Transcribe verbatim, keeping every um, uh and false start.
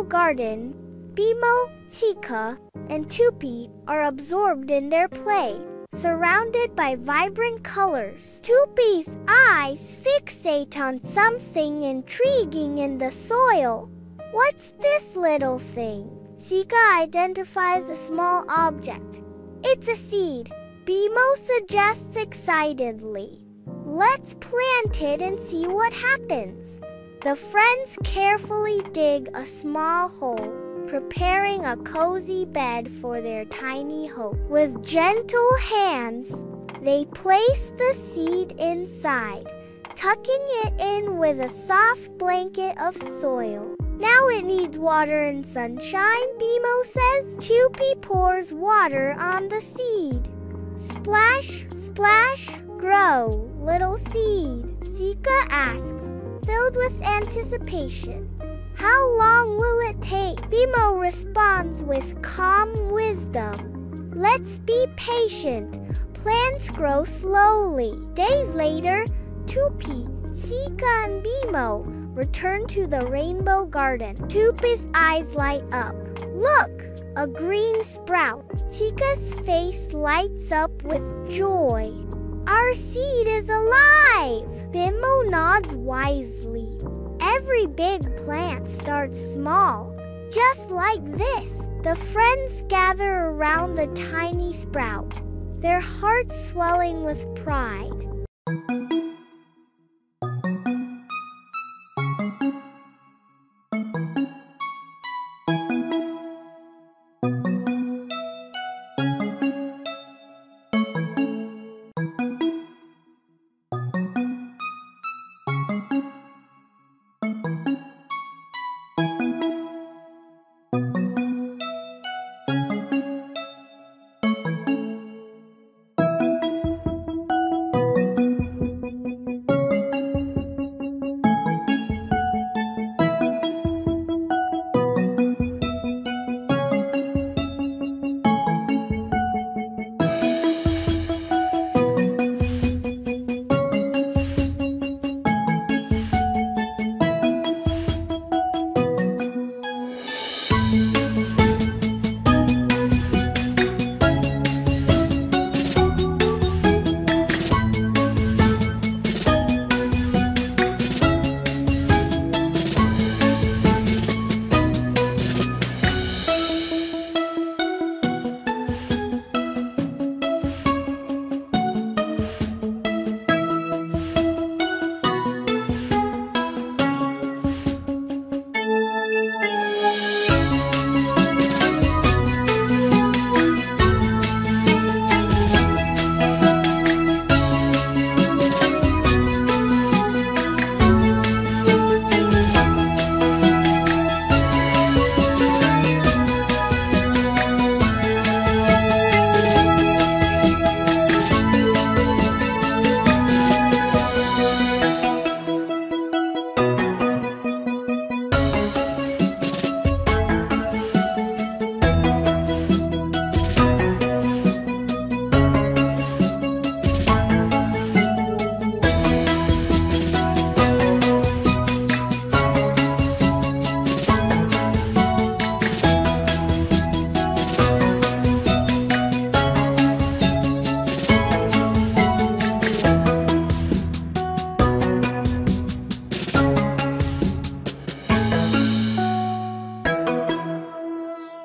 Bimo garden, Bimo, Tika, and Tupi are absorbed in their play, surrounded by vibrant colors. Tupi's eyes fixate on something intriguing in the soil. What's this little thing? Tika identifies a small object. It's a seed, Bimo suggests excitedly. Let's plant it and see what happens. The friends carefully dig a small hole, preparing a cozy bed for their tiny hope. With gentle hands, they place the seed inside, tucking it in with a soft blanket of soil. Now it needs water and sunshine, Bimo says. Tupi pours water on the seed. Splash, splash, grow, little seed, Tika asks, filled with anticipation. How long will it take? Bimo responds with calm wisdom. Let's be patient. Plants grow slowly. Days later, Tupi, Tika, and Bimo return to the rainbow garden. Tupi's eyes light up. Look, a green sprout. Tika's face lights up with joy. Our seed is alive! Bimo nods wisely. Every big plant starts small, just like this. The friends gather around the tiny sprout, their hearts swelling with pride.